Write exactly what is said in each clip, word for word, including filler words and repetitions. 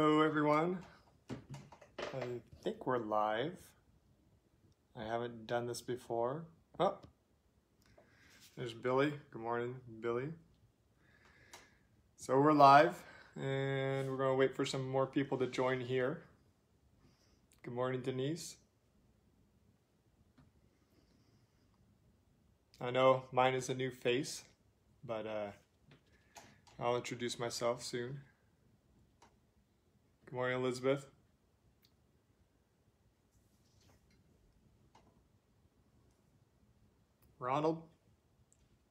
Hello everyone, I think we're live. I haven't done this before. Oh, there's Billy. Good morning, Billy. So we're live and we're going to wait for some more people to join here. Good morning, Denise. I know mine is a new face, but uh, I'll introduce myself soon. Good morning, Elizabeth. Ronald,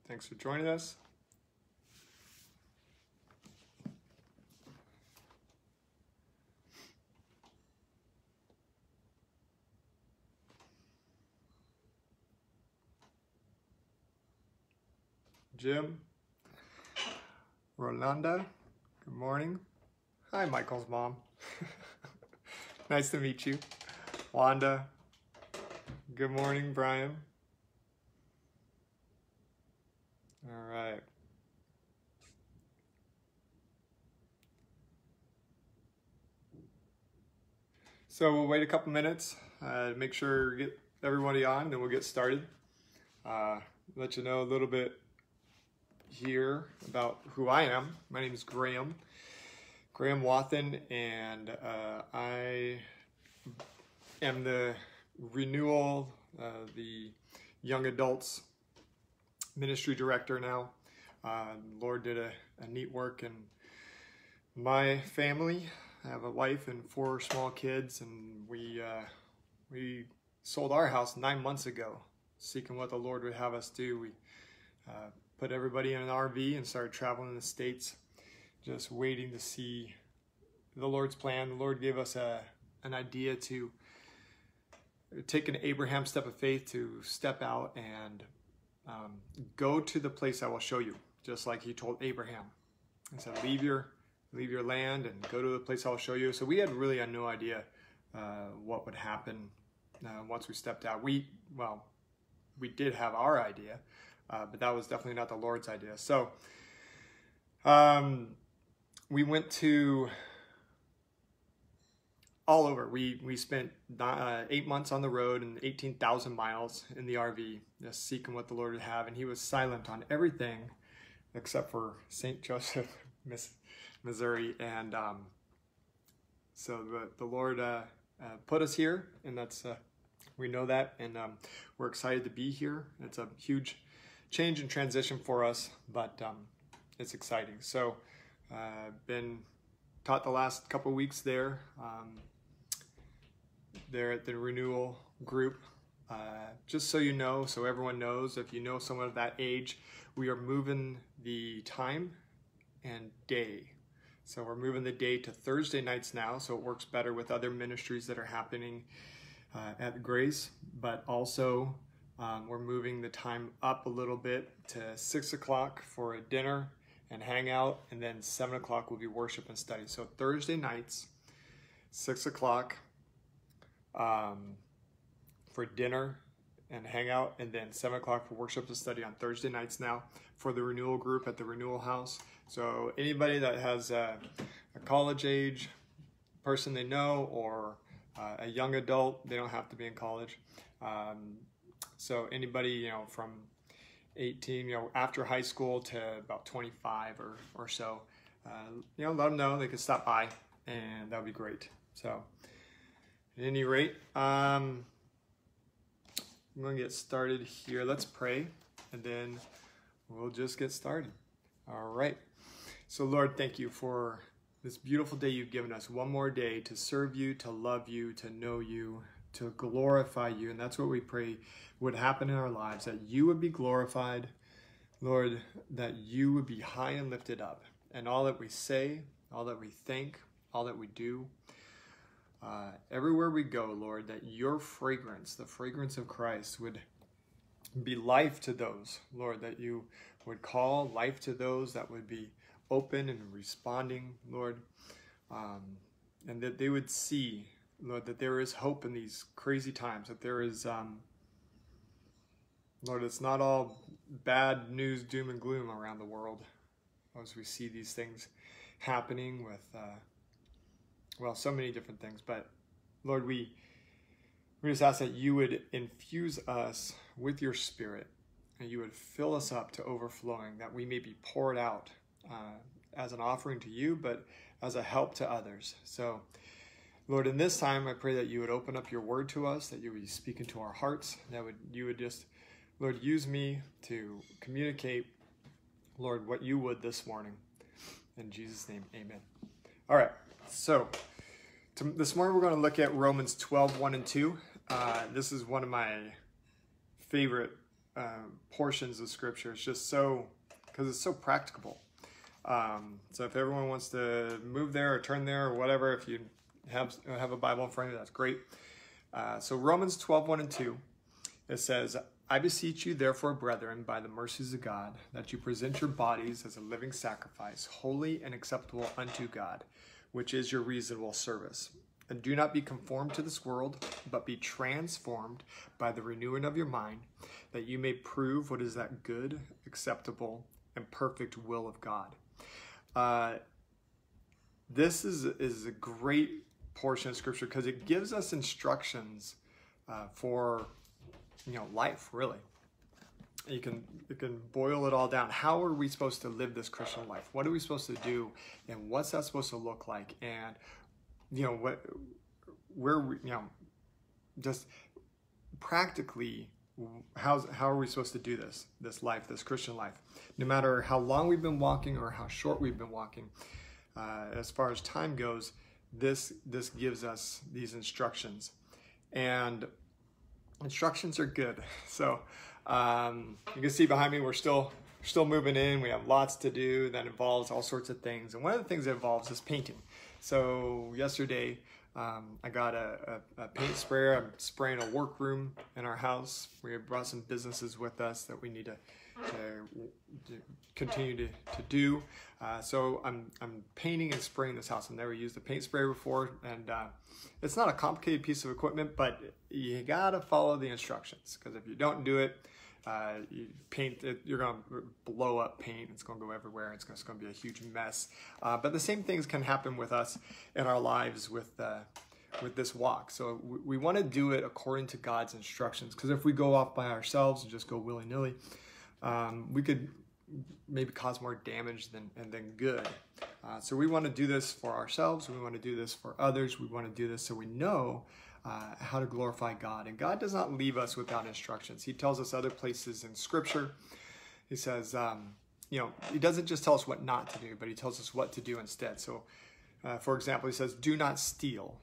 thanks for joining us. Jim, Rolanda, good morning. Hi, Michael's mom. Nice to meet you. Wanda, good morning, Brian. All right. So we'll wait a couple minutes uh, to make sure we get everybody on, then we'll get started. Uh, let you know a little bit here about who I am. My name is Graham. Graham Wathen, and uh, I am the Renewal, uh, the Young Adults Ministry Director now. Uh, the Lord did a, a neat work in my family. I have a wife and four small kids, and we, uh, we sold our house nine months ago, seeking what the Lord would have us do. We uh, put everybody in an R V and started traveling in the States, just waiting to see the Lord's plan. The Lord gave us a, an idea to take an Abraham step of faith, to step out and um, go to the place I will show you, just like he told Abraham. He said, leave your, leave your land and go to the place I will show you. So we had really had no idea uh, what would happen uh, once we stepped out. We, well, we did have our idea, uh, but that was definitely not the Lord's idea. So um, we went to all over. We, we spent uh, eight months on the road and eighteen thousand miles in the R V, just seeking what the Lord would have. And he was silent on everything except for Saint Joseph, Missouri. And um, so the, the Lord uh, uh, put us here, and that's, uh, we know that. And um, we're excited to be here. It's a huge change and transition for us, but um, it's exciting. So I've uh, been taught the last couple weeks there, um, there at the Renewal group. Uh, just so you know, so everyone knows, if you know someone of that age, we are moving the time and day. So we're moving the day to Thursday nights now, so it works better with other ministries that are happening uh, at Grace, but also um, we're moving the time up a little bit to six o'clock for a dinner and hang out, and then seven o'clock will be worship and study. So Thursday nights, six o'clock um, for dinner and hang out, and then seven o'clock for worship and study on Thursday nights now for the Renewal group at the Renewal house. So anybody that has a, a college age person they know, or uh, a young adult, they don't have to be in college. Um, so anybody, you know, from eighteen, you know, after high school to about twenty-five or, or so, uh, you know, let them know they can stop by, and that would be great. So at any rate, um, I'm going to get started here. Let's pray, and then we'll just get started. All right. So Lord, thank you for this beautiful day you've given us, one more day to serve you, to love you, to know you, to glorify you. And that's what we pray would happen in our lives, that you would be glorified, Lord, that you would be high and lifted up. And all that we say, all that we think, all that we do, uh, everywhere we go, Lord, that your fragrance, the fragrance of Christ, would be life to those, Lord, that you would call life to those that would be open and responding, Lord, um, and that they would see, Lord, that there is hope in these crazy times, that there is, um, Lord, it's not all bad news, doom and gloom around the world as we see these things happening with uh, well, so many different things. But Lord, we, we just ask that you would infuse us with your Spirit, and you would fill us up to overflowing, that we may be poured out uh, as an offering to you, but as a help to others. So Lord, in this time, I pray that you would open up your word to us, that you would speak into our hearts, that would you would just, Lord, use me to communicate, Lord, what you would this morning. In Jesus' name, amen. All right, so to, this morning we're going to look at Romans twelve, one and two. Uh, this is one of my favorite uh, portions of Scripture. It's just so, because it's so practicable. Um, so if everyone wants to move there or turn there or whatever, if you have, have a Bible in front of you, that's great. Uh, so Romans twelve, one and two, it says, "I beseech you therefore, brethren, by the mercies of God, that you present your bodies as a living sacrifice, holy and acceptable unto God, which is your reasonable service. And do not be conformed to this world, but be transformed by the renewing of your mind, that you may prove what is that good, acceptable, and perfect will of God." Uh, this is, is a great portion of Scripture because it gives us instructions uh, for, you know, life, really. You can, you can boil it all down. How are we supposed to live this Christian life? What are we supposed to do? And what's that supposed to look like? And, you know, what, where, we, you know, just practically, how's, how are we supposed to do this, this life, this Christian life? No matter how long we've been walking or how short we've been walking, uh, as far as time goes, this, this gives us these instructions. And instructions are good. So um, you can see behind me, we're still still moving in. We have lots to do that involves all sorts of things. And one of the things that involves is painting. So yesterday, um, I got a, a, a paint sprayer. I'm spraying a workroom in our house. We have brought some businesses with us that we need to, to, to continue to, to do. Uh, so I'm, I'm painting and spraying this house. I've never used a paint sprayer before. And uh, it's not a complicated piece of equipment, but you gotta follow the instructions, because if you don't do it, uh, you paint it, you're gonna blow up paint. It's gonna go everywhere. It's gonna, it's gonna be a huge mess. Uh, but the same things can happen with us in our lives with uh, with this walk. So we, we want to do it according to God's instructions, because if we go off by ourselves and just go willy nilly, um, we could maybe cause more damage than and than good. Uh, so we want to do this for ourselves. We want to do this for others. We want to do this so we know uh, how to glorify God. And God does not leave us without instructions. He tells us other places in Scripture. He says, um, you know, he doesn't just tell us what not to do, but he tells us what to do instead. So, uh, for example, he says, "Do not steal,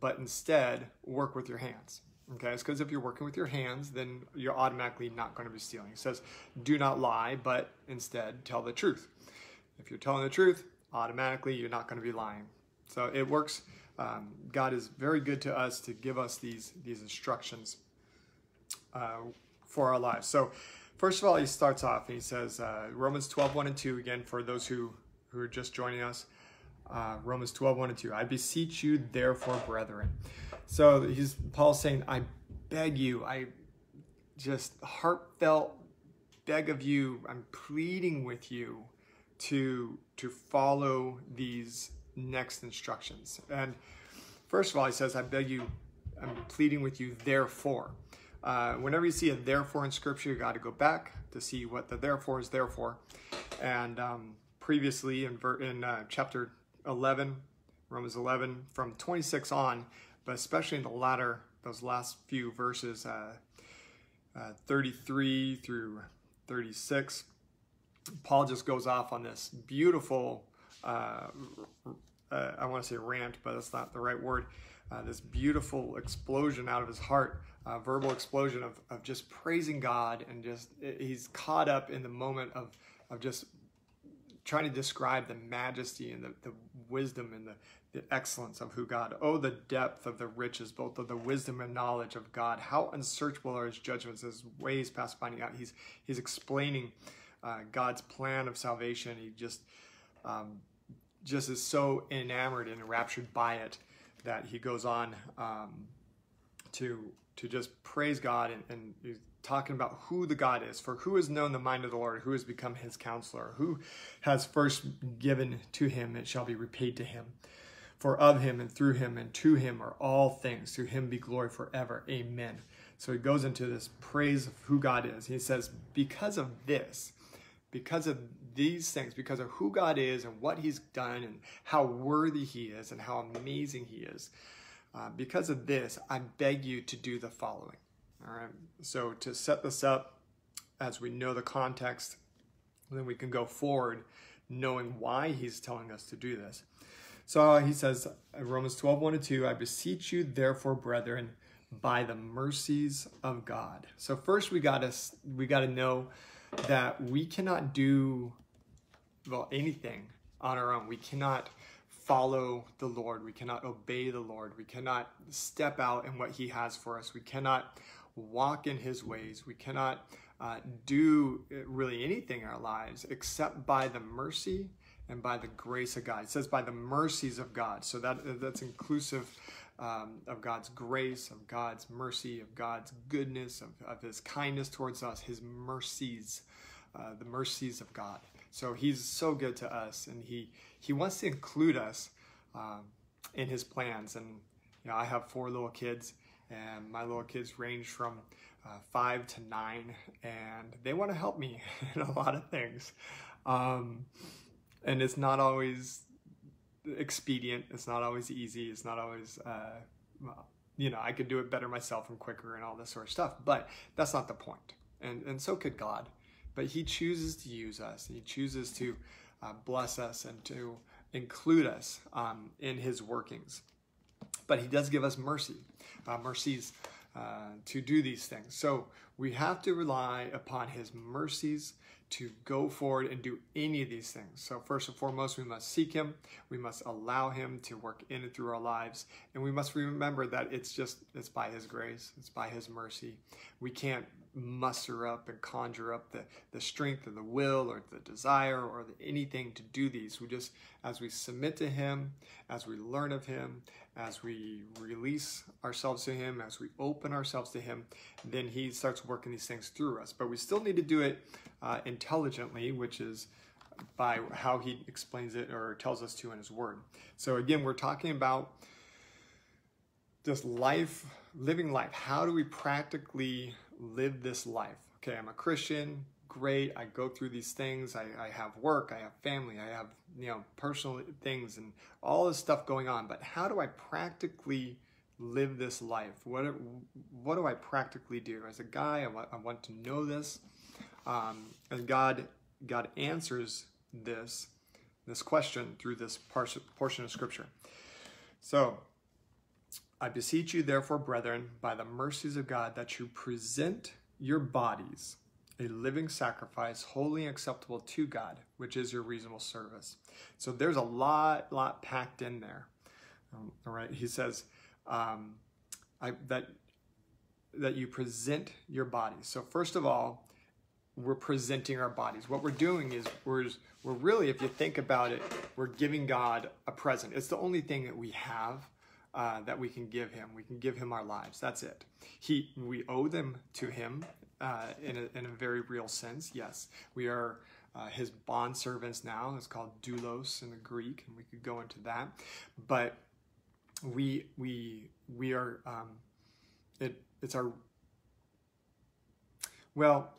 but instead work with your hands." Okay, it's because if you're working with your hands, then you're automatically not going to be stealing. He says, "Do not lie, but instead tell the truth." If you're telling the truth, automatically you're not going to be lying. So it works. Um, God is very good to us to give us these, these instructions uh, for our lives. So first of all, he starts off and he says, uh, Romans twelve, one and two, again, for those who, who are just joining us, uh, Romans twelve, one and two, "I beseech you, therefore, brethren." So he's, Paul's saying, I beg you, I just heartfelt beg of you, I'm pleading with you to, to follow these next instructions. And first of all, he says, I beg you, I'm pleading with you, therefore. Uh, whenever you see a therefore in Scripture, you got to go back to see what the therefore is there for. And um, previously in, in uh, chapter eleven, Romans eleven, from twenty-six on, but especially in the latter, those last few verses, uh, uh, thirty-three through thirty-six, Paul just goes off on this beautiful, uh, uh, I want to say rant, but that's not the right word, uh, this beautiful explosion out of his heart, uh, verbal explosion of, of just praising God, and just, he's caught up in the moment of, of just trying to describe the majesty and the, the wisdom and the, the excellence of who God. Oh, the depth of the riches, both of the wisdom and knowledge of God. How unsearchable are his judgments, his ways past finding out. He's, he's explaining uh, God's plan of salvation. He just, um, just is so enamored and enraptured by it that he goes on um, to, to just praise God, and, and he's talking about who the God is. "For who has known the mind of the Lord? Who has become his counselor? Who has first given to him? It shall be repaid to him. For of him and through him and to him are all things. To him be glory forever. Amen. So he goes into this praise of who God is. He says, because of this, because of these things, because of who God is and what he's done and how worthy he is and how amazing he is, uh, because of this, I beg you to do the following. All right. So to set this up, as we know the context, then we can go forward knowing why he's telling us to do this. So he says, Romans twelve, one and two, I beseech you, therefore, brethren, by the mercies of God. So first we got to we got to know that we cannot do, well, anything on our own. We cannot follow the Lord. We cannot obey the Lord. We cannot step out in what he has for us. We cannot walk in his ways. We cannot uh, do really anything in our lives except by the mercy and by the grace of God. It says by the mercies of God. So that that's inclusive um, of God's grace, of God's mercy, of God's goodness, of, of his kindness towards us, his mercies, uh, the mercies of God. So he's so good to us, and he, he wants to include us um, in his plans. And you know, I have four little kids, and my little kids range from uh, five to nine, and they want to help me in a lot of things. Um, And it's not always expedient. It's not always easy. It's not always, uh, well, you know, I could do it better myself and quicker and all this sort of stuff. But that's not the point. And, and so could God. But he chooses to use us. He chooses to uh, bless us and to include us um, in his workings. But he does give us mercy, uh, mercies uh, to do these things. So we have to rely upon his mercies to go forward and do any of these things. So first and foremost, we must seek him. We must allow him to work in and through our lives. And we must remember that it's just, it's by his grace. It's by his mercy. We can't muster up and conjure up the, the strength or the will or the desire or the, anything to do these. We just, as we submit to him, as we learn of him, as we release ourselves to him, as we open ourselves to him, then he starts working these things through us. But we still need to do it uh, intelligently, which is by how he explains it or tells us to in his word. So again, we're talking about just life, living life. How do we practically live this life? Okay, I'm a Christian. Great. I go through these things. I, I have work. I have family. I have, you know, personal things and all this stuff going on. But how do I practically live this life? What, what do I practically do? As a guy, I want, I want to know this. Um, and God, God answers this, this question through this portion of scripture. So, I beseech you, therefore, brethren, by the mercies of God, that you present your bodies a living sacrifice, wholly acceptable to God, which is your reasonable service. So there's a lot, lot packed in there. Um, all right, he says um, I, that that you present your bodies. So first of all, we're presenting our bodies. What we're doing is we're we're really, if you think about it, we're giving God a present. It's the only thing that we have. Uh, that we can give him. We can give him our lives. That's it. He, we owe them to him uh, in, a, in a very real sense. Yes, we are uh, his bondservants now. It's called doulos in the Greek, and we could go into that. But we we we are um, it it's our well.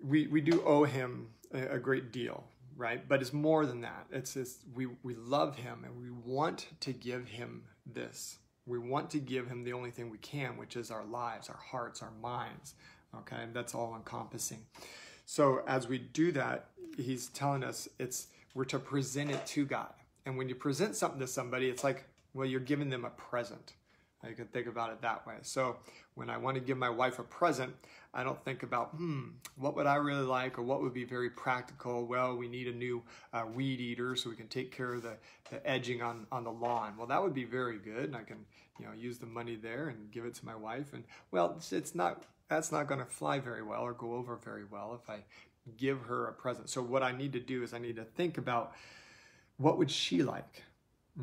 We we do owe him a, a great deal. Right? But it's more than that. It's just, we, we love him and we want to give him this. We want to give him the only thing we can, which is our lives, our hearts, our minds. Okay. And that's all encompassing. So as we do that, he's telling us it's, we're to present it to God. And when you present something to somebody, it's like, well, you're giving them a present. You can think about it that way. So when I want to give my wife a present, I don't think about, hmm, what would I really like or what would be very practical? Well, we need a new uh, weed eater so we can take care of the, the edging on, on the lawn. Well, that would be very good. And I can, you know, use the money there and give it to my wife. And well, it's, it's not, that's not going to fly very well or go over very well if I give her a present. So what I need to do is I need to think about what would she like?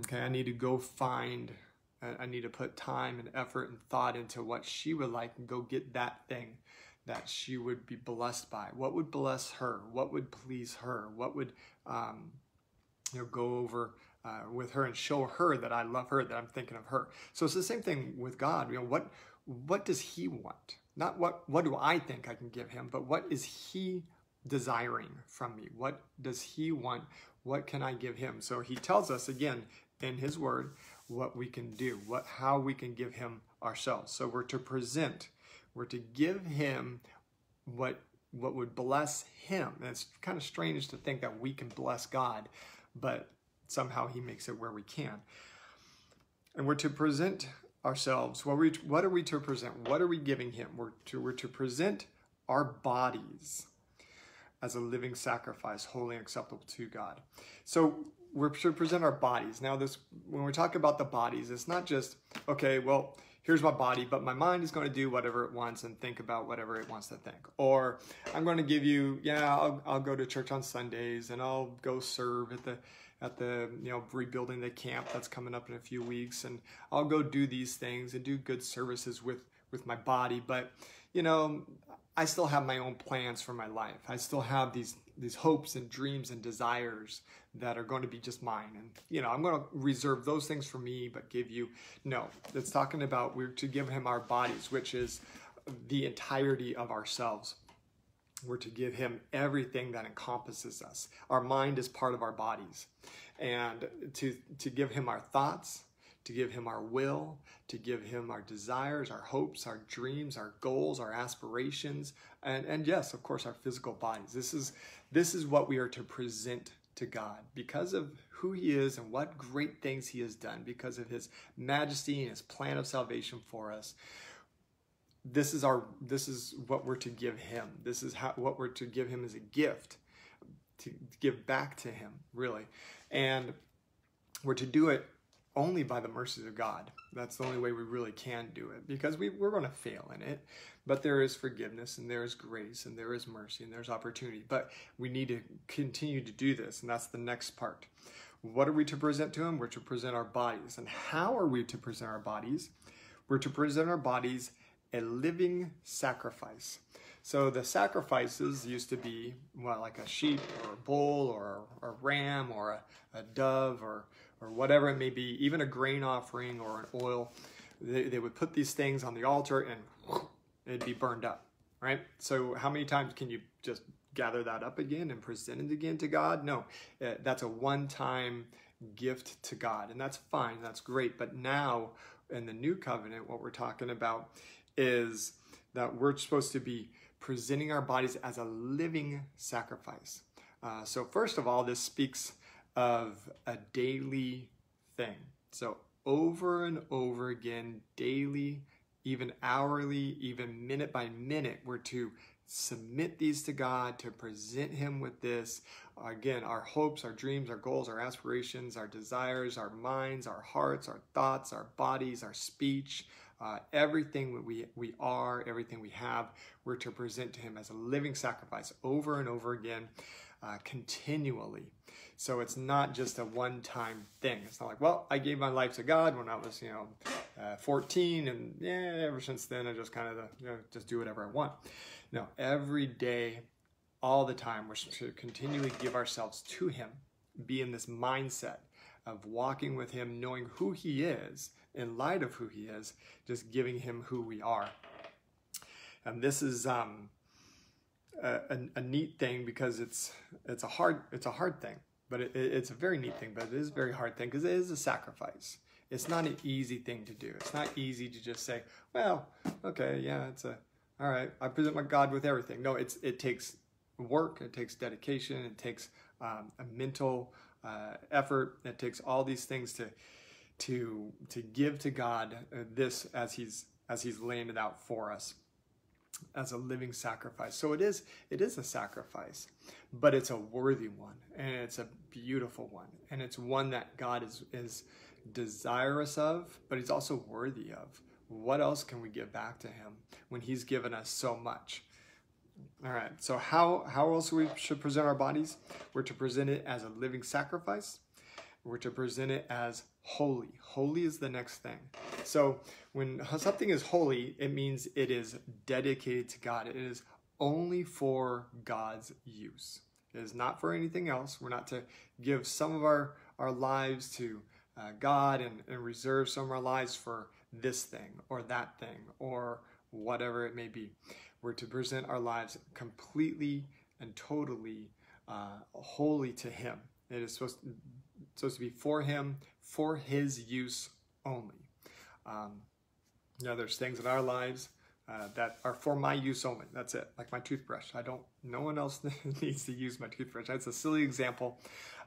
Okay. I need to go find I need to put time and effort and thought into what she would like and go get that thing that she would be blessed by. What would bless her? What would please her? What would um, you know, go over uh, with her and show her that I love her, that I'm thinking of her. So it's the same thing with God. You know, what what does he want? Not what what do I think I can give him, but what is he desiring from me? What does he want? What can I give him? So he tells us again in his word what we can do, what how we can give him ourselves. So we're to present, we're to give him what what would bless him. And it's kind of strange to think that we can bless God, but somehow he makes it where we can. And we're to present ourselves. What are we, what are we to present? What are we giving him? We're to, we're to present our bodies as a living sacrifice, holy and acceptable to God. So we're to present our bodies. Now, this when we talk about the bodies, it's not just, okay, well, here's my body, but my mind is going to do whatever it wants and think about whatever it wants to think. Or I'm going to give you, yeah, I'll, I'll go to church on Sundays and I'll go serve at the, at the, you know, rebuilding the camp that's coming up in a few weeks. And I'll go do these things and do good services with, with my body. But, you know, I still have my own plans for my life. I still have these, these hopes and dreams and desires that are going to be just mine. And, you know, I'm going to reserve those things for me, but give you, no, it's talking about we're to give him our bodies, which is the entirety of ourselves. We're to give him everything that encompasses us. Our mind is part of our bodies. And to, to give him our thoughts, to give him our will, to give him our desires, our hopes, our dreams, our goals, our aspirations, and, and yes, of course, our physical bodies. This is, this is what we are to present to God because of who he is and what great things he has done, because of his majesty and his plan of salvation for us. This is, our, this is what we're to give him. This is how, what we're to give him as a gift, to give back to him, really. And we're to do it only by the mercies of God. That's the only way we really can do it, because we, we're going to fail in it. But there is forgiveness, and there is grace, and there is mercy, and there's opportunity. But we need to continue to do this, and that's the next part. What are we to present to him? We're to present our bodies. And how are we to present our bodies? We're to present our bodies a living sacrifice. So the sacrifices used to be, well, like a sheep or a bull or a ram or a, a dove or or whatever it may be, even a grain offering or an oil. They, they would put these things on the altar and it'd be burned up, right? So how many times can you just gather that up again and present it again to God? No, that's a one-time gift to God, and that's fine, that's great. But now in the new covenant, what we're talking about is that we're supposed to be presenting our bodies as a living sacrifice. Uh, so first of all, this speaks of a daily thing. So over and over again, daily, even hourly, even minute by minute, we're to submit these to God, to present him with this. Again, our hopes, our dreams, our goals, our aspirations, our desires, our minds, our hearts, our thoughts, our bodies, our speech, uh, everything that we, we are, everything we have, we're to present to him as a living sacrifice over and over again, uh, continually. So it's not just a one-time thing. It's not like, well, I gave my life to God when I was, you know, uh, fourteen, and yeah, ever since then I just kind of, you know, just do whatever I want. No, every day, all the time, we're to continually give ourselves to him, be in this mindset of walking with him, knowing who he is, in light of who he is, just giving him who we are. And this is um, a, a, a neat thing because it's it's a hard it's a hard thing. But it, it's a very neat thing, but it is a very hard thing because it is a sacrifice. It's not an easy thing to do. It's not easy to just say, well, okay, yeah, it's a, all right, I present my God with everything. No, it's it takes work, it takes dedication, it takes um, a mental uh, effort, it takes all these things to to to give to God uh, this as he's as he's laying it out for us as a living sacrifice. So it is it is a sacrifice, but it's a worthy one, and it's a beautiful one, and it's one that God is is desirous of, but he's also worthy of. What else can we give back to him when he's given us so much? All right, so how how else we should present our bodies? We're to present it as a living sacrifice. We're to present it as holy. Holy is the next thing. So when something is holy, it means it is dedicated to God. It is only for God's use. It is not for anything else. We're not to give some of our, our lives to uh, God and, and reserve some of our lives for this thing or that thing or whatever it may be. We're to present our lives completely and totally uh, wholly to Him. It is supposed to, supposed to be for Him, for His use only. Um, you know, there's things in our lives uh, that are for my use only. That's it. Like my toothbrush. I don't, no one else needs to use my toothbrush. That's a silly example,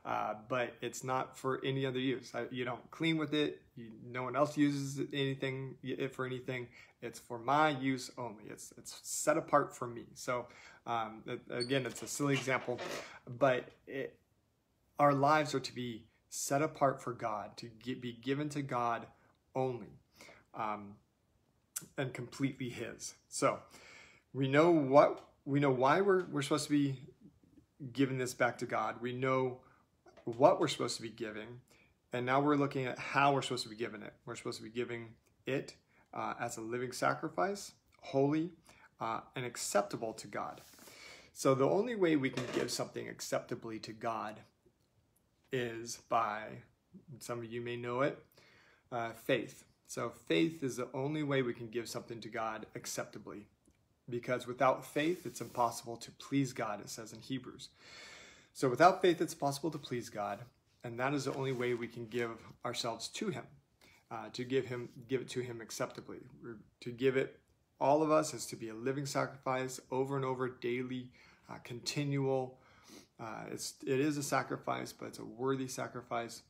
uh, but it's not for any other use. I, you don't clean with it. You, no one else uses anything it for anything. It's for my use only. It's it's set apart for me. So um, it, again, it's a silly example, but it, our lives are to be set apart for God, to get, be given to God only, um, and completely His. So we know what we know why we're we're supposed to be giving this back to God. We know what we're supposed to be giving, and now we're looking at how we're supposed to be giving it. We're supposed to be giving it uh, as a living sacrifice, holy uh, and acceptable to God. So the only way we can give something acceptably to God is by, some of you may know it, uh, faith. So faith is the only way we can give something to God acceptably, because without faith, it's impossible to please God, it says in Hebrews. So without faith, it's possible to please God, and that is the only way we can give ourselves to Him, uh, to give Him, give it to Him acceptably. We're, to give it, all of us, is to be a living sacrifice over and over, daily, uh, continual. Uh, it's, it is a sacrifice, but it's a worthy sacrifice,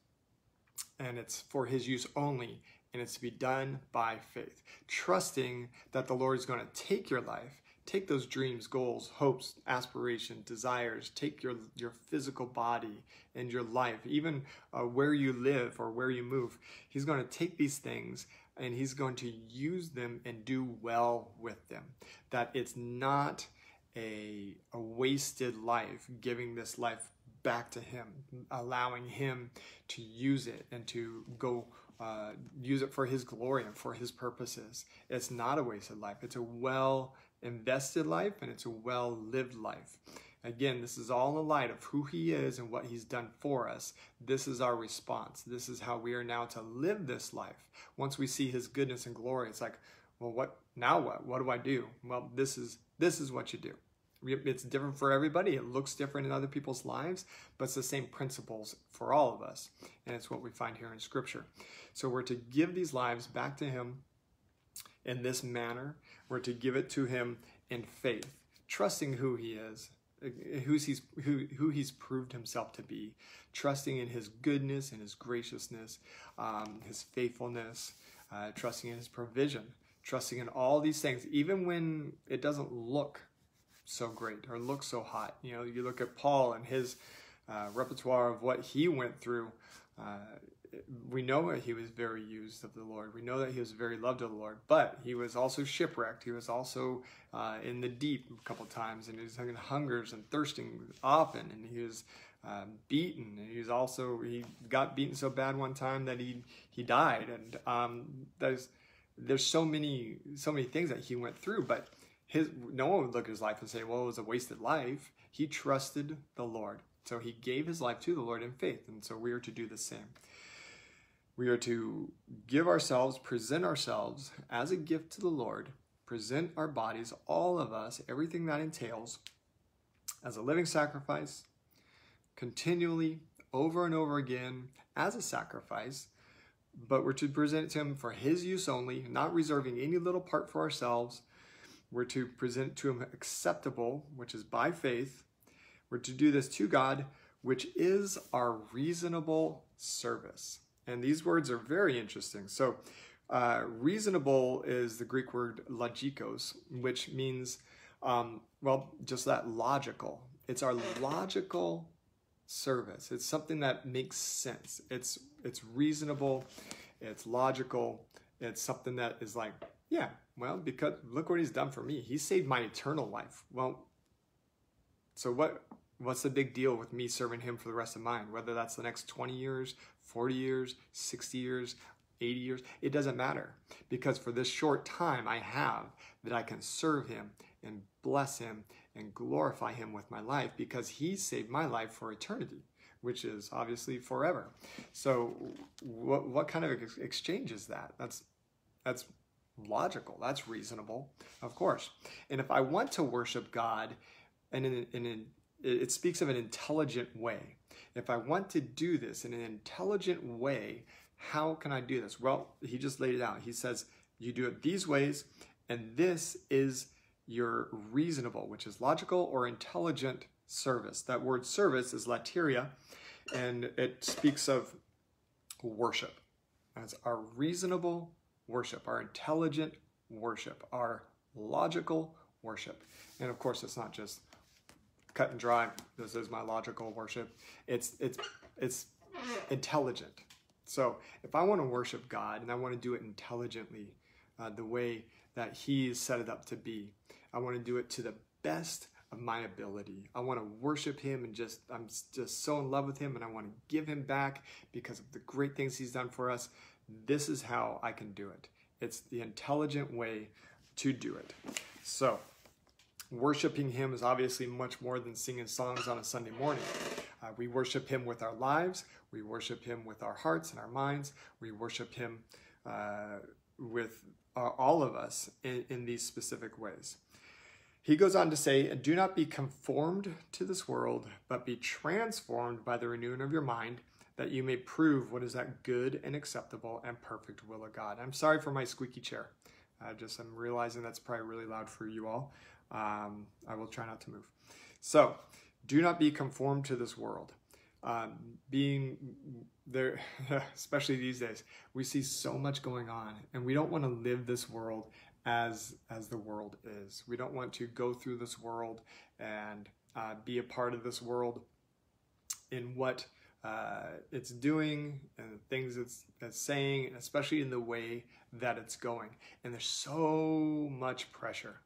and it's for His use only, and it's to be done by faith, trusting that the Lord is going to take your life, take those dreams, goals, hopes, aspirations, desires, take your, your physical body and your life, even uh, where you live or where you move. He's going to take these things, and He's going to use them and do well with them, that it's not A, a wasted life, giving this life back to Him, allowing Him to use it and to go uh, use it for His glory and for His purposes. It's not a wasted life. It's a well invested life, and it's a well lived life. Again, this is all in the light of who He is and what He's done for us. This is our response. This is how we are now to live this life. Once we see His goodness and glory, it's like, well, what now? What? What do I do? Well, this is this is what you do. It's different for everybody. It looks different in other people's lives, but it's the same principles for all of us, and it's what we find here in Scripture. So we're to give these lives back to Him in this manner. We're to give it to Him in faith, trusting who He is, who's he's, who, who He's proved Himself to be, trusting in His goodness and His graciousness, um, His faithfulness, uh, trusting in His provision, trusting in all these things, even when it doesn't look so great or look so hot. You know, you look at Paul and his uh, repertoire of what he went through. Uh, we know that he was very used of the Lord. We know that he was very loved of the Lord, but he was also shipwrecked. He was also uh, in the deep a couple times, and he was hungers and thirsting often, and he was uh, beaten. And he was also, he got beaten so bad one time that he, he died. And um, that is, There's so many, so many things that he went through, but his no one would look at his life and say, well, it was a wasted life. He trusted the Lord. So he gave his life to the Lord in faith. And so we are to do the same. We are to give ourselves, present ourselves as a gift to the Lord, present our bodies, all of us, everything that entails, as a living sacrifice, continually, over and over again, as a sacrifice. But we're to present it to Him for His use only, not reserving any little part for ourselves. We're to present it to Him acceptable, which is by faith. We're to do this to God, which is our reasonable service. And these words are very interesting. So uh, reasonable is the Greek word logikos, which means, um, well, just that, logical. It's our logical service. It's something that makes sense. It's It's reasonable, it's logical, it's something that is like, yeah, well, because look what He's done for me. He saved my eternal life. Well, so what? What's the big deal with me serving Him for the rest of mine? Whether that's the next twenty years, forty years, sixty years, eighty years, it doesn't matter. Because for this short time I have that I can serve Him and bless Him and glorify Him with my life, because He saved my life for eternity. which is obviously forever. So what, what kind of ex exchange is that? That's, that's logical. That's reasonable, of course. And if I want to worship God, and in, in, in, it speaks of an intelligent way. If I want to do this in an intelligent way, how can I do this? Well, he just laid it out. He says, you do it these ways, and this is your reasonable, which is logical or intelligent service. That word service is lateria, and it speaks of worship. That's our reasonable worship, our intelligent worship, our logical worship. And of course, it's not just cut and dry, this is my logical worship. It's, it's, it's intelligent. So if I want to worship God and I want to do it intelligently, uh, the way that he's set it up to be, I want to do it to the best of my ability. I want to worship him, and just, I'm just so in love with him, and I want to give him back because of the great things he's done for us. This is how I can do it. It's the intelligent way to do it. So worshiping him is obviously much more than singing songs on a Sunday morning. Uh, we worship him with our lives. We worship him with our hearts and our minds. We worship him uh, with uh, all of us in, in these specific ways. He goes on to say, do not be conformed to this world, but be transformed by the renewing of your mind, that you may prove what is that good and acceptable and perfect will of God. I'm sorry for my squeaky chair. I just, I'm realizing that's probably really loud for you all. Um, I will try not to move. So, do not be conformed to this world. Um, being there, especially these days, we see so much going on, and we don't want to live this world as as the world is. We don't want to go through this world and uh, be a part of this world in what uh, it's doing and the things it's, it's saying, especially in the way that it's going. And there's so much pressure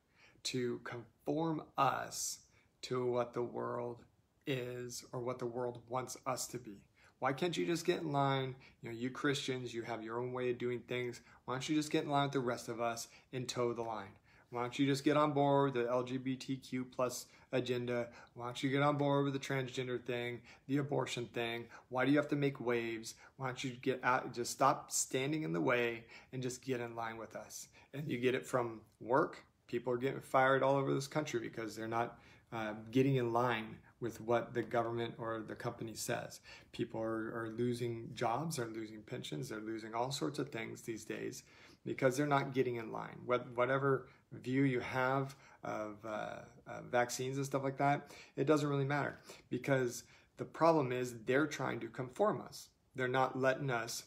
to conform us to what the world is or what the world wants us to be. Why can't you just get in line? You know, you Christians, you have your own way of doing things. Why don't you just get in line with the rest of us and toe the line? Why don't you just get on board with the L G B T Q plus agenda? Why don't you get on board with the transgender thing, the abortion thing? Why do you have to make waves? Why don't you get out, just stop standing in the way and just get in line with us? And you get it from work. People are getting fired all over this country because they're not uh, getting in line with what the government or the company says. People are, are losing jobs, they're losing pensions, they're losing all sorts of things these days because they're not getting in line. What, whatever view you have of uh, uh, vaccines and stuff like that, it doesn't really matter, because the problem is they're trying to conform us. They're not letting us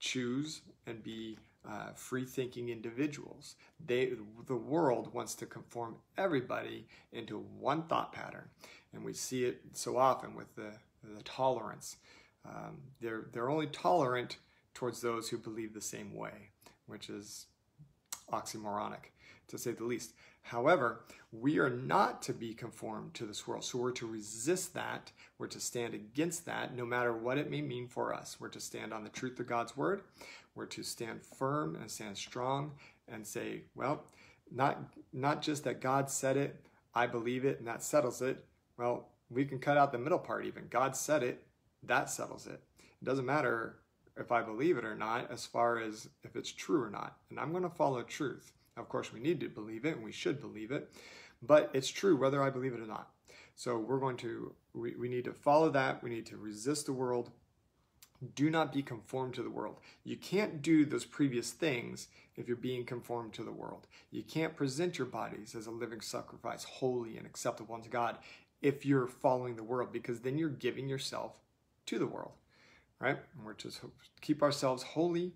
choose and be Uh, free-thinking individuals. They, the world wants to conform everybody into one thought pattern, and we see it so often with the, the tolerance. Um, they're, they're only tolerant towards those who believe the same way, which is oxymoronic, to say the least. However, we are not to be conformed to this world, so we're to resist that, we're to stand against that, no matter what it may mean for us. We're to stand on the truth of God's word, we're to stand firm and stand strong and say, well, not, not just that God said it, I believe it, and that settles it. Well, we can cut out the middle part even. God said it, that settles it. It doesn't matter if I believe it or not, as far as if it's true or not, and I'm going to follow truth. Of course, we need to believe it, and we should believe it, but it's true whether I believe it or not. So we're going to, we, we need to follow that. We need to resist the world. Do not be conformed to the world. You can't do those previous things if you're being conformed to the world. You can't present your bodies as a living sacrifice, holy and acceptable unto God, if you're following the world, because then you're giving yourself to the world, right? And we're just keep ourselves holy,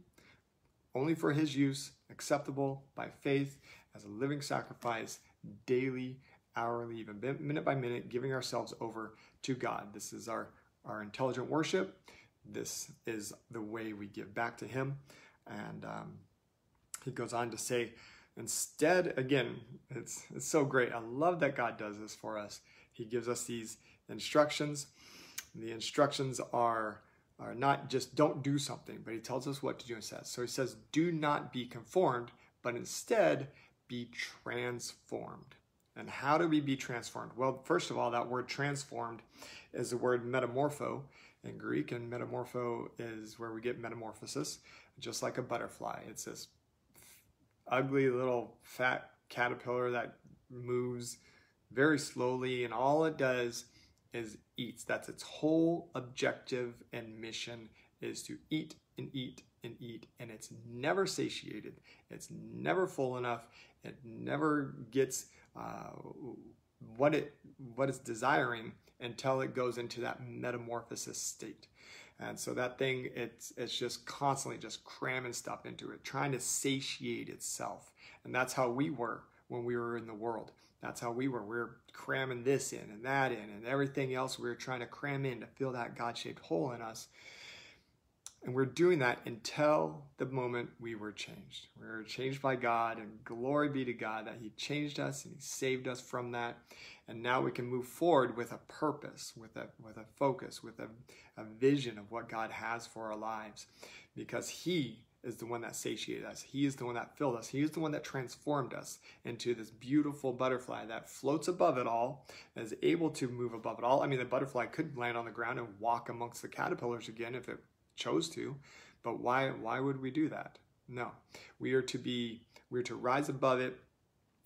only for his use, acceptable by faith, as a living sacrifice, daily, hourly, even minute by minute, giving ourselves over to God. This is our, our intelligent worship. This is the way we give back to him. And um, he goes on to say, instead, again, it's, it's so great. I love that God does this for us. He gives us these instructions. The instructions are Or not just don't do something, but he tells us what to do and says. So he says, do not be conformed, but instead be transformed. And how do we be transformed? Well, first of all, that word transformed is the word metamorpho. in Greek, and metamorpho is where we get metamorphosis, just like a butterfly. It's this ugly little fat caterpillar that moves very slowly, and all it does is eats. That's its whole objective and mission, is to eat and eat and eat, and it's never satiated. It's never full enough. It never gets uh, what it what it's desiring until it goes into that metamorphosis state. And so that thing, it's it's just constantly just cramming stuff into it, trying to satiate itself. And that's how we were when we were in the world. That's how we were. We were cramming this in and that in and everything else we were trying to cram in to fill that God-shaped hole in us. And we're doing that until the moment we were changed. We were changed by God, and glory be to God that He changed us and He saved us from that. And now we can move forward with a purpose, with a, with a focus, with a, a vision of what God has for our lives, because He is the one that satiated us. He is the one that filled us. He is the one that transformed us into this beautiful butterfly that floats above it all, and is able to move above it all. I mean, the butterfly could land on the ground and walk amongst the caterpillars again if it chose to, but why why would we do that? No, we are to be we're to rise above it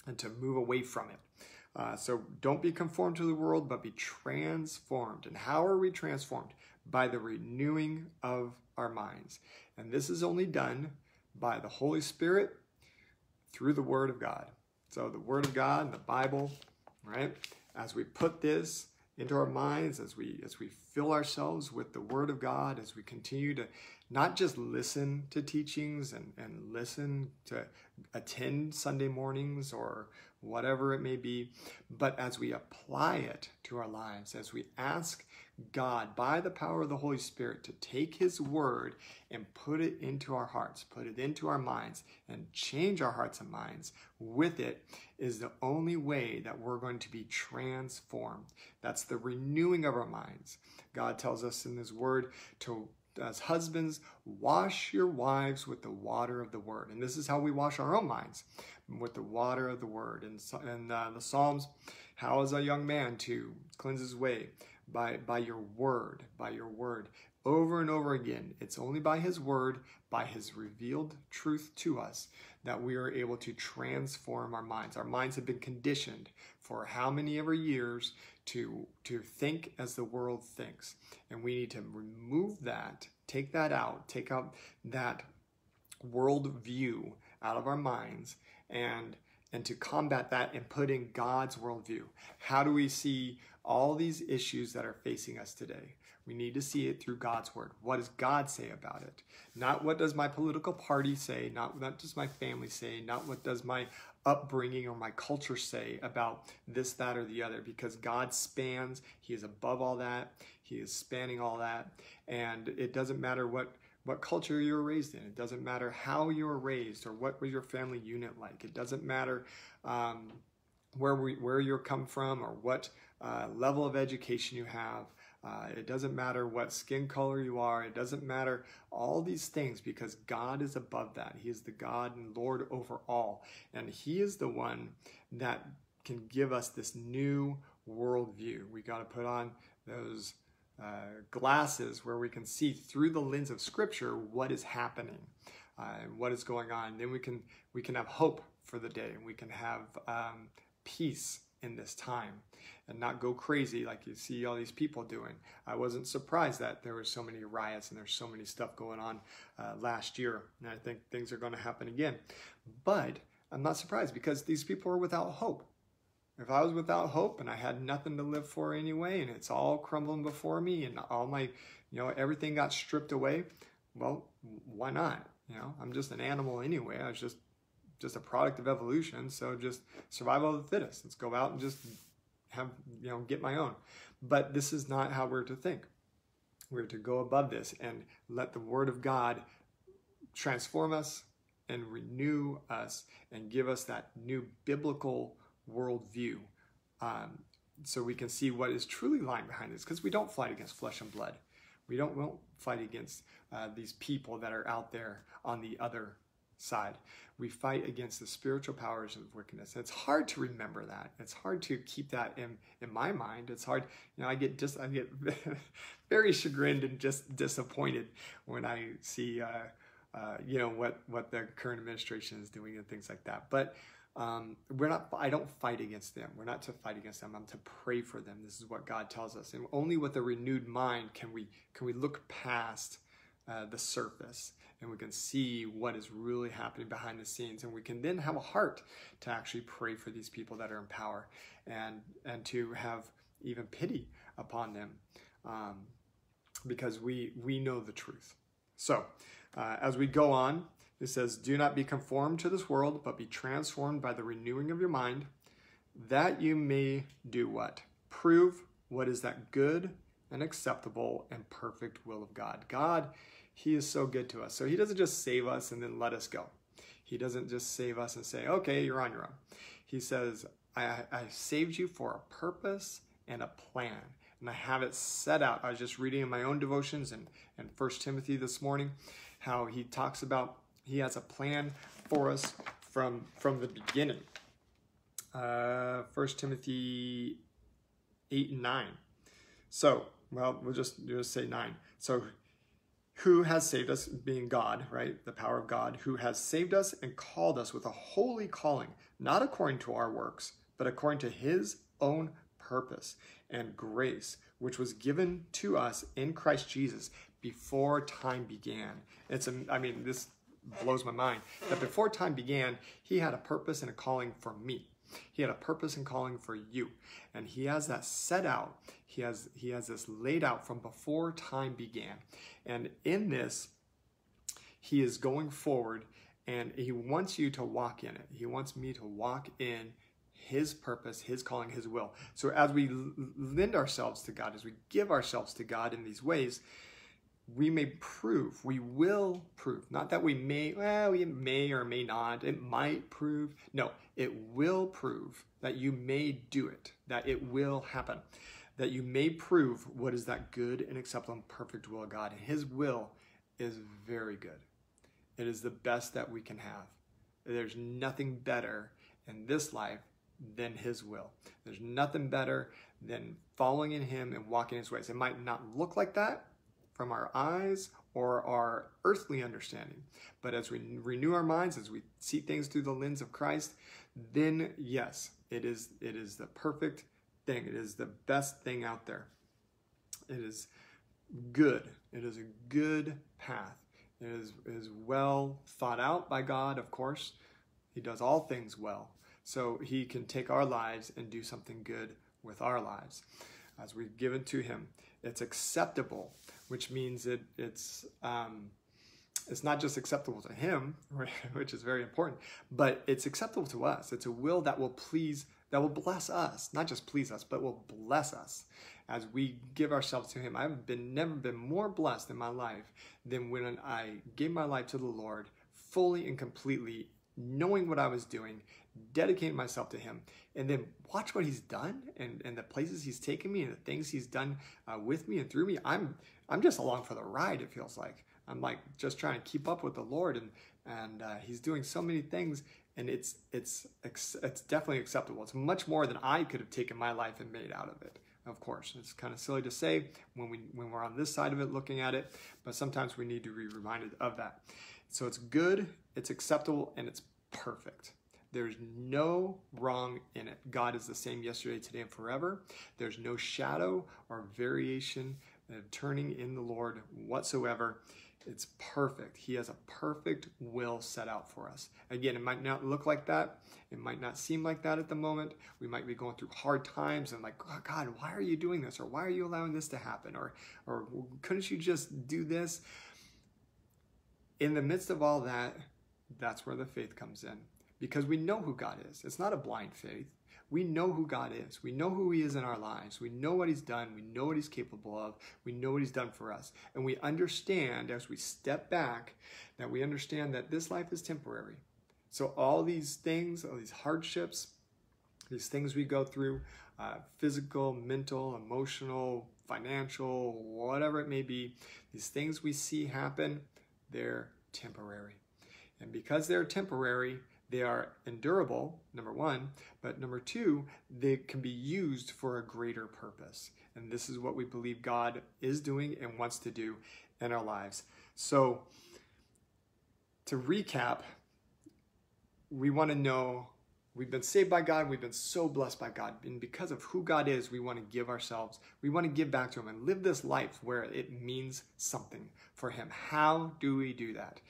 and to move away from it. Uh, so don't be conformed to the world, but be transformed. And how are we transformed? By the renewing of our minds. And this is only done by the Holy Spirit through the Word of God. So the Word of God and the Bible, right? As we put this into our minds, as we as we fill ourselves with the Word of God, as we continue to not just listen to teachings and, and listen to attend Sunday mornings or whatever it may be, but as we apply it to our lives, as we ask God by the power of the Holy Spirit to take His Word and put it into our hearts, put it into our minds, and change our hearts and minds with it, is the only way that we're going to be transformed. That's the renewing of our minds. God tells us in His Word to, as husbands, wash your wives with the water of the Word. And this is how we wash our own minds, with the water of the Word. And in uh, the Psalms, how is a young man to cleanse his way? By, by your word, by your word. Over and over again, it's only by His Word, by His revealed truth to us, that we are able to transform our minds. Our minds have been conditioned for how many ever years to, to think as the world thinks. And we need to remove that, take that out, take out that world view out of our minds, and and to combat that and put in God's worldview. How do we see all these issues that are facing us today? We need to see it through God's Word. What does God say about it? Not what does my political party say, not what does my family say, not what does my upbringing or my culture say about this, that, or the other, because God spans. He is above all that. He is spanning all that. And it doesn't matter what What culture you were raised in. It doesn't matter how you were raised or what was your family unit like. It doesn't matter um, where we, where you come from or what uh, level of education you have. Uh, it doesn't matter what skin color you are. It doesn't matter all these things, because God is above that. He is the God and Lord over all. And He is the one that can give us this new worldview. We got to put on those Uh, glasses where we can see through the lens of Scripture what is happening uh, and what is going on. And then we can we can have hope for the day, and we can have um, peace in this time, and not go crazy like you see all these people doing. I wasn't surprised that there were so many riots and there's so many stuff going on uh, last year, and I think things are going to happen again. But I'm not surprised, because these people are without hope. If I was without hope and I had nothing to live for anyway, and it's all crumbling before me, and all my, you know, everything got stripped away, well, why not? You know, I'm just an animal anyway. I was just, just a product of evolution. So just survival of the fittest. Let's go out and just have, you know, get my own. But this is not how we're to think. We're to go above this and let the Word of God transform us and renew us and give us that new biblical worldview, um, so we can see what is truly lying behind this, because we don't fight against flesh and blood. We don't, won't fight against uh, these people that are out there on the other side. We fight against the spiritual powers of wickedness. It's hard to remember that. It's hard to keep that in, in my mind. It's hard, you know, I get just I get very chagrined and just disappointed when I see, uh, uh, you know, what, what the current administration is doing and things like that. But um, we're not, I don't fight against them. We're not to fight against them. I'm to pray for them. This is what God tells us. And only with a renewed mind can we, can we look past uh, the surface. And we can see what is really happening behind the scenes. And we can then have a heart to actually pray for these people that are in power and, and to have even pity upon them um, because we, we know the truth. So uh, as we go on, it says, do not be conformed to this world, but be transformed by the renewing of your mind, that you may do what? Prove what is that good and acceptable and perfect will of God. God, He is so good to us. So He doesn't just save us and then let us go. He doesn't just save us and say, okay, you're on your own. He says, I, I saved you for a purpose and a plan. And I have it set out. I was just reading in my own devotions and, and First Timothy this morning, how he talks about he has a plan for us from, from the beginning. Uh, First Timothy eight and nine. So, well, we'll just, we'll just say nine. So, who has saved us, being God, right? The power of God, who has saved us and called us with a holy calling, not according to our works, but according to His own purpose and grace, which was given to us in Christ Jesus before time began. It's, a, I mean, this blows my mind, that before time began, He had a purpose and a calling for me. He had a purpose and calling for you. And He has that set out. He has, he has this laid out from before time began. And in this, He is going forward and He wants you to walk in it. He wants me to walk in His purpose, His calling, His will. So as we lend ourselves to God, as we give ourselves to God in these ways, we may prove, we will prove, not that we may, well, we may or may not, it might prove. No, it will prove that you may do it, that it will happen, that you may prove what is that good and acceptable and perfect will of God. And His will is very good. It is the best that we can have. There's nothing better in this life than His will. There's nothing better than following in Him and walking His ways. It might not look like that from our eyes or our earthly understanding. But as we renew our minds, as we see things through the lens of Christ, then yes, it is, it is the perfect thing. It is the best thing out there. It is good. It is a good path. It is, it is well thought out by God, of course. He does all things well. So He can take our lives and do something good with our lives as we've given to Him. It's acceptable, which means it, it's um, it's not just acceptable to Him, which is very important, but it's acceptable to us. It's a will that will please, that will bless us, not just please us, but will bless us as we give ourselves to Him. I've been never been more blessed in my life than when I gave my life to the Lord fully and completely, knowing what I was doing, dedicating myself to Him, and then watch what He's done and, and the places He's taken me and the things He's done uh, with me and through me. I'm I'm just along for the ride, it feels like. I'm like just trying to keep up with the Lord, and and uh, He's doing so many things, and it's, it's, it's definitely acceptable. It's much more than I could have taken my life and made out of it, of course. It's kind of silly to say when, we, when we're on this side of it looking at it, but sometimes we need to be reminded of that. So it's good, it's acceptable, and it's perfect. There's no wrong in it. God is the same yesterday, today, and forever. There's no shadow or variation of turning in the Lord whatsoever. It's perfect. He has a perfect will set out for us. Again, it might not look like that. It might not seem like that at the moment. We might be going through hard times and like, oh God, why are you doing this? Or why are you allowing this to happen? Or, or couldn't you just do this? In the midst of all that, that's where the faith comes in. Because we know who God is. It's not a blind faith. We know who God is. We know who He is in our lives. We know what He's done. We know what He's capable of. We know what He's done for us. And we understand as we step back that we understand that this life is temporary. So all these things, all these hardships, these things we go through, uh, physical, mental, emotional, financial, whatever it may be, these things we see happen, they're temporary. And because they're temporary, they are endurable, number one, but number two, they can be used for a greater purpose. And this is what we believe God is doing and wants to do in our lives. So to recap, we want to know we've been saved by God. We've been so blessed by God. And because of who God is, we want to give ourselves. We want to give back to him and live this life where it means something for him. How do we do that?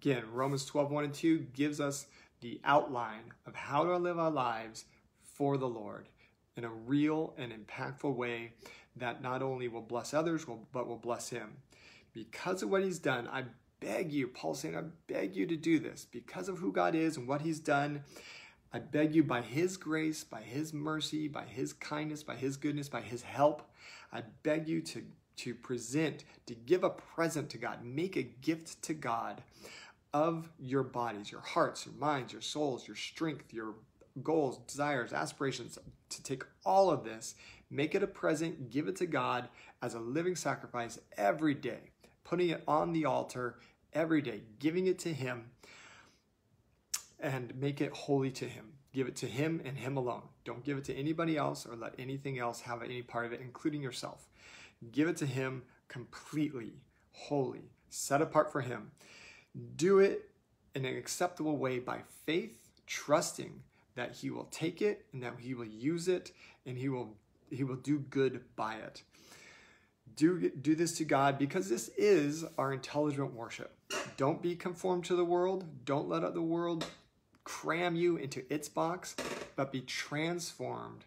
Again, Romans twelve, one and two gives us the outline of how to live our lives for the Lord in a real and impactful way that not only will bless others, but will bless him. Because of what he's done, I beg you, Paul's saying, I beg you to do this. Because of who God is and what he's done, I beg you by his grace, by his mercy, by his kindness, by his goodness, by his help, I beg you to, to present, to give a present to God, make a gift to God of your bodies, your hearts, your minds, your souls, your strength, your goals, desires, aspirations, to take all of this, make it a present, give it to God as a living sacrifice every day, putting it on the altar every day, giving it to him, and make it holy to him. Give it to him and him alone. Don't give it to anybody else or let anything else have any part of it, including yourself. Give it to him completely, holy, set apart for him. Do it in an acceptable way by faith, trusting that he will take it and that he will use it and he will he will do good by it. Do, do this to God because this is our intelligent worship. Don't be conformed to the world. Don't let the world cram you into its box, but be transformed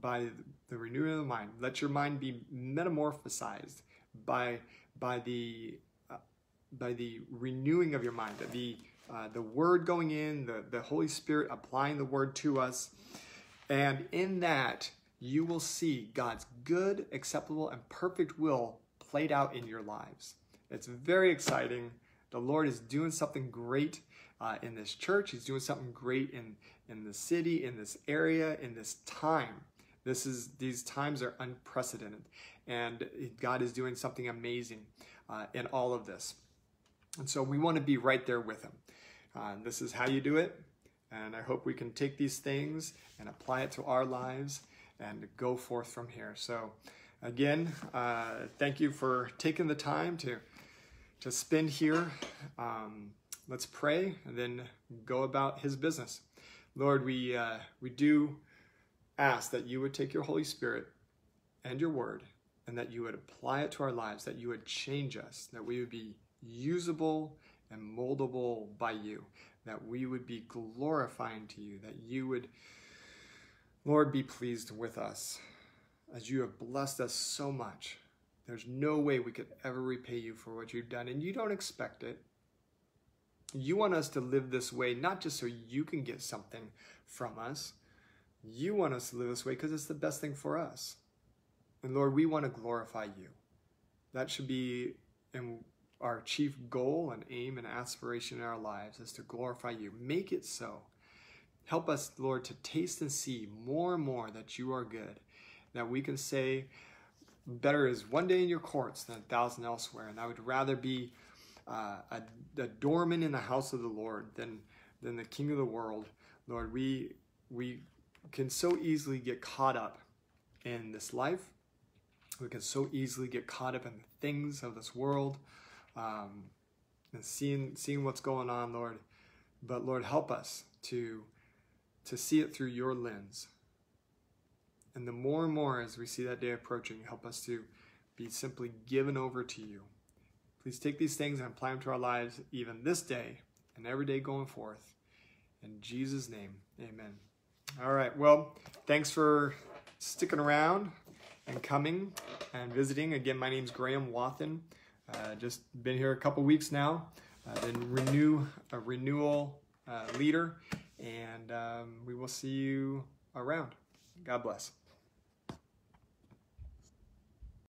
by the renewing of the mind. Let your mind be metamorphosized by, by, the, uh, by the renewing of your mind, the Uh, the word going in, the, the Holy Spirit applying the word to us. And in that, you will see God's good, acceptable, and perfect will played out in your lives. It's very exciting. The Lord is doing something great uh, in this church. He's doing something great in, in the city, in this area, in this time. This is, these times are unprecedented. And God is doing something amazing uh, in all of this. And so we want to be right there with him. Uh, this is how you do it, and I hope we can take these things and apply it to our lives and go forth from here. So again, uh, thank you for taking the time to, to spend here. Um, let's pray and then go about his business. Lord, we, uh, we do ask that you would take your Holy Spirit and your word and that you would apply it to our lives, that you would change us, that we would be usable and moldable by you, that we would be glorifying to you, that you would, Lord, be pleased with us as you have blessed us so much. There's no way we could ever repay you for what you've done, and you don't expect it. You want us to live this way, not just so you can get something from us. You want us to live this way because it's the best thing for us. And Lord, we want to glorify you. That should be, and our chief goal and aim and aspiration in our lives is to glorify you. Make it so. Help us, Lord, to taste and see more and more that you are good, that we can say, better is one day in your courts than a thousand elsewhere, and I would rather be uh, a, a doorman in the house of the Lord than, than the king of the world. Lord, we, we can so easily get caught up in this life. We can so easily get caught up in the things of this world. Um, and seeing, seeing what's going on, Lord. But Lord, help us to, to see it through your lens. And the more and more as we see that day approaching, help us to be simply given over to you. Please take these things and apply them to our lives even this day and every day going forth. In Jesus' name, amen. All right, well, thanks for sticking around and coming and visiting. Again, my name's Graham Wathen. Uh, just been here a couple weeks now. I've been renew, a renewal uh, leader, and um, we will see you around. God bless.